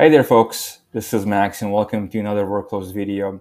Hi there, folks. This is Max, and welcome to another Workflows video.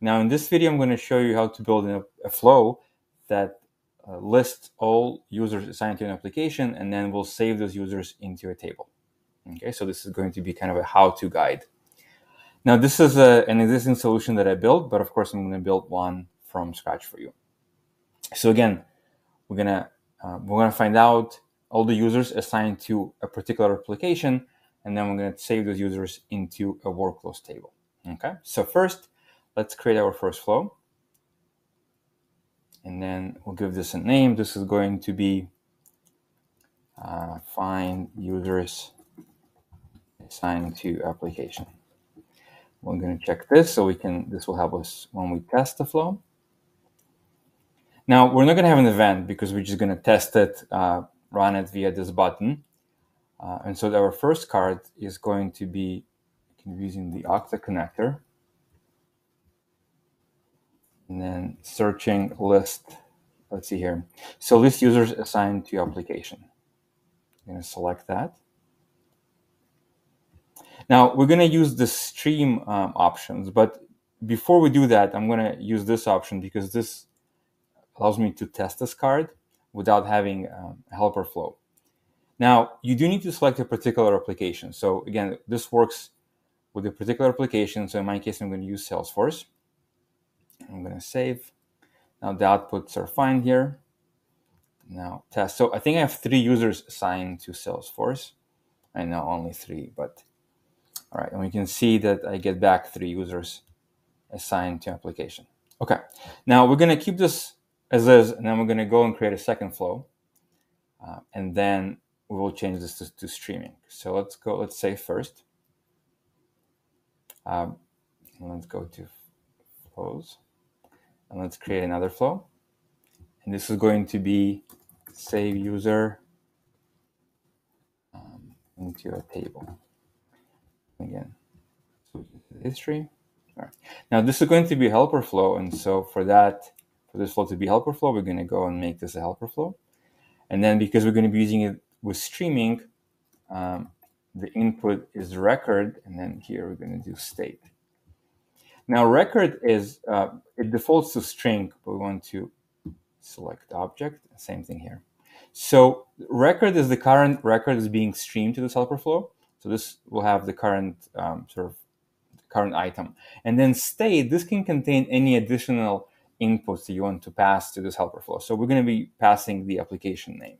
Now, in this video, I'm going to show you how to build a flow that lists all users assigned to an application, and then we'll save those users into a table. Okay, so this is going to be kind of a how-to guide. Now, this is an existing solution that I built, but of course, I'm going to build one from scratch for you. So again, we're going to find out all the users assigned to a particular application, and then we're going to save those users into a workflows table. Okay, so first, let's create our first flow. And then we'll give this a name. This is going to be find users assigned to application. We're going to check this so we can, this will help us when we test the flow. Now, we're not going to have an event because we're just going to test it, run it via this button. And so our first card is going to be using the Okta connector and then searching list. Let's see here. So list users assigned to application. I'm going to select that. Now we're going to use the stream options, but before we do that, I'm going to use this option because this allows me to test this card without having a helper flow. Now, you do need to select a particular application. So again, this works with a particular application. So in my case, I'm going to use Salesforce. I'm going to save. Now the outputs are fine here. Now test. So I think I have 3 users assigned to Salesforce. I know only 3, but all right. And we can see that I get back 3 users assigned to application. Okay. Now we're going to keep this as is, and then we're going to go and create a second flow. And then we will change this to streaming. So let's go, let's save first. Let's go to flows and let's create another flow. And this is going to be save user into a table. Again, so history. All right. Now this is going to be a helper flow. And so for that, for this flow to be helper flow, we're going to go and make this a helper flow. And then because we're going to be using it with streaming, the input is record, and then here we're going to do state. Now record is, it defaults to string, but we want to select object, same thing here. So record is the current record is being streamed to this helper flow. So this will have the current current item. And then state, this can contain any additional inputs that you want to pass to this helper flow. So we're going to be passing the application name.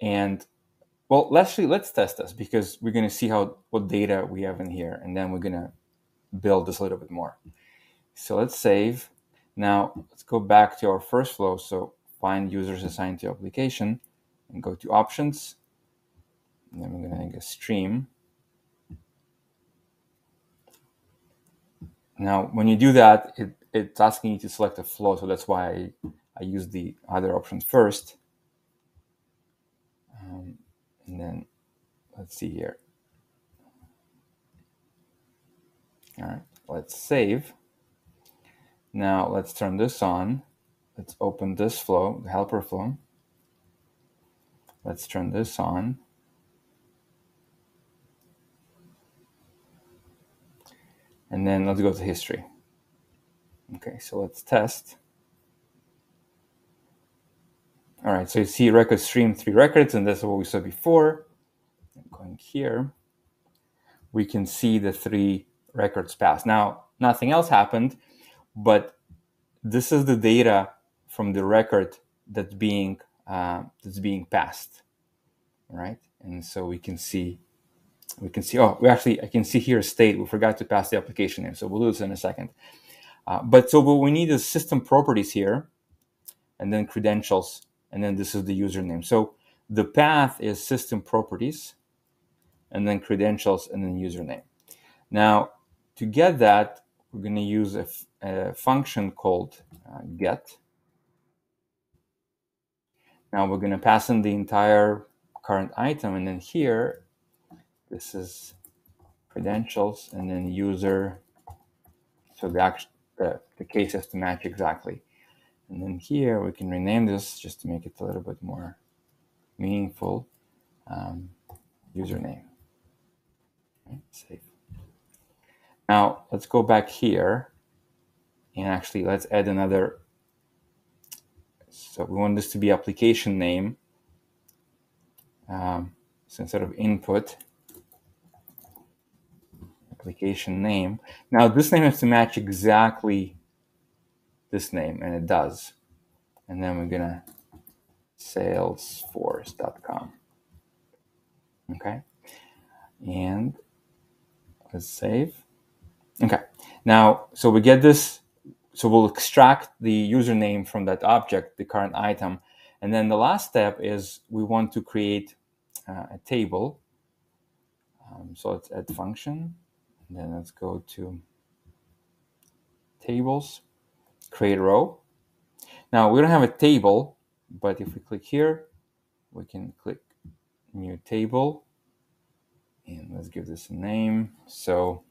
And well, actually, let's test this because we're going to see what data we have in here, and then we're going to build this a little bit more. So let's save. Now let's go back to our first flow. So find users assigned to application and go to options. And then we're going to make a stream. Now, when you do that, it's asking you to select a flow. So that's why I use the other option first. And then let's see here. All right, let's save. Now let's turn this on. Let's open this flow, the helper flow. Let's turn this on. And then let's go to history. Okay, so let's test. All right, so you see record stream 3 records, and that's what we saw before. Going here, we can see the 3 records passed. Now, nothing else happened, but this is the data from the record that's being passed, right? And so we can see. Oh, I can see here state. We forgot to pass the application name, so we'll do this in a second. But so what we need is system properties here, and then credentials. And then this is the username. So the path is system properties, and then credentials, and then username. Now, to get that, we're going to use a function called get. Now we're going to pass in the entire current item. And then here, this is credentials, and then user. So the case has to match exactly. And then here we can rename this just to make it a little bit more meaningful username. Okay, save. Now let's go back here and actually let's add another. So we want this to be application name. So instead of input, application name. Now this name has to match exactly this name, and it does. And then we're gonna salesforce.com. Okay, and let's save. Okay, now so we get this. So we'll extract the username from that object, the current item. And then the last step is we want to create a table. So let's add function. And then let's go to tables, create row. Now we don't have a table, but if we click here, we can click new table. And let's give this a name. So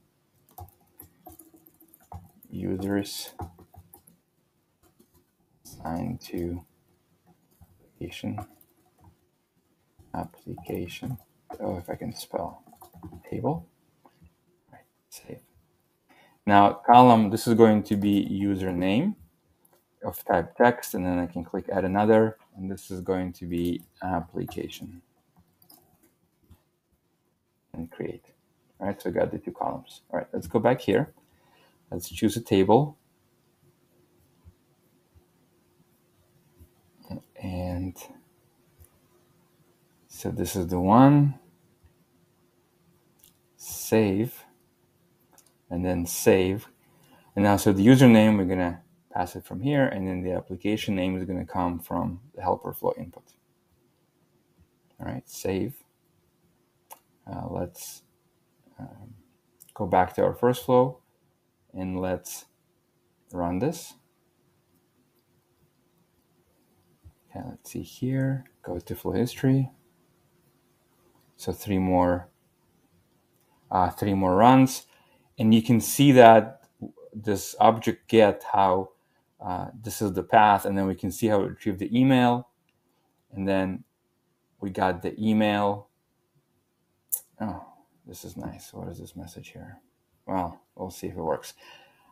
users assigned to application. Oh, if I can spell table. Right, save. Now column, this is going to be username of type text, and then I can click add another, and this is going to be application. And create. All right, so we got the two columns. All right, let's go back here. Let's choose a table. And so this is the one. Save. And then save. And now, so the username, we're going to pass it from here. And then the application name is going to come from the helper flow input. All right, save. Let's go back to our first flow. And let's run this. Okay, let's see here. Go to flow history. So three more runs, and you can see that this object get how this is the path, and then we can see how it retrieved the email, and then we got the email. Oh, this is nice. What is this message here? Well, we'll see if it works.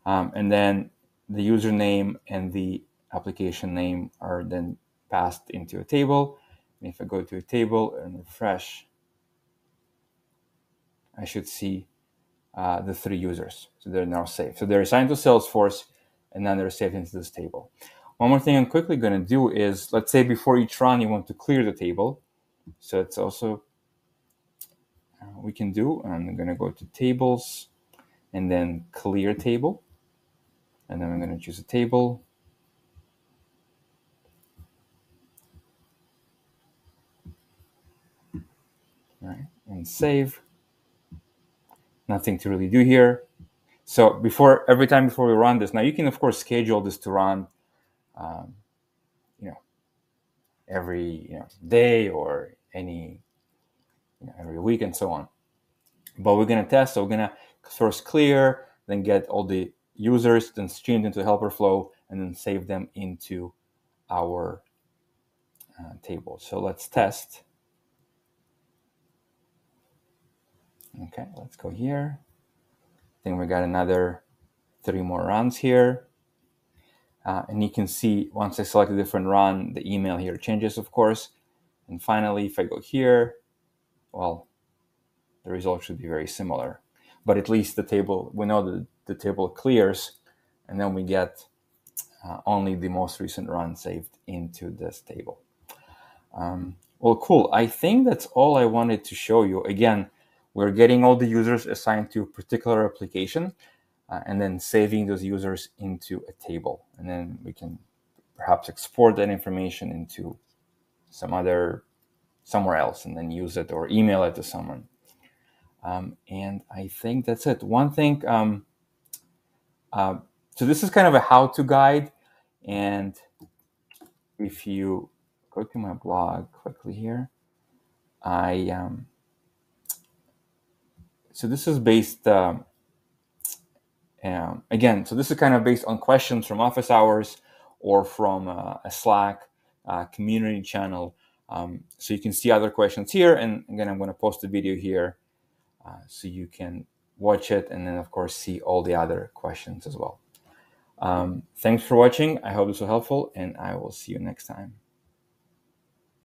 And then the username and the application name are then passed into a table. And if I go to a table and refresh, I should see the three users. So they're now saved. So they're assigned to Salesforce, and then they're saved into this table. One more thing I'm quickly going to do is, let's say before each run, you want to clear the table. So it's also we can do. I'm going to go to tables and then clear table. And then I'm going to choose a table. All right, and save. Nothing to really do here. So before, every time before we run this, now you can of course schedule this to run, every day or any, every week and so on. But we're going to test. So we're going to first clear, then get all the users, then streamed into the helper flow, and then save them into our table. So let's test. Okay, let's go here. I think we got another three more runs here. And you can see once I select a different run, the email here changes, of course. And finally, if I go here, well, the result should be very similar. But at least the table, we know that the table clears, and then we get only the most recent run saved into this table. Well, cool. I think that's all I wanted to show you. Again, we're getting all the users assigned to a particular application, and then saving those users into a table. And then we can perhaps export that information into somewhere else, and then use it or email it to someone. And I think that's it. One thing, so this is kind of a how-to guide. And if you go to my blog quickly here, so this is based, again, so this is kind of based on questions from office hours or from a Slack community channel. So you can see other questions here. And again, I'm going to post the video here so you can watch it and then, of course, see all the other questions as well. Thanks for watching. I hope this was helpful, and I will see you next time.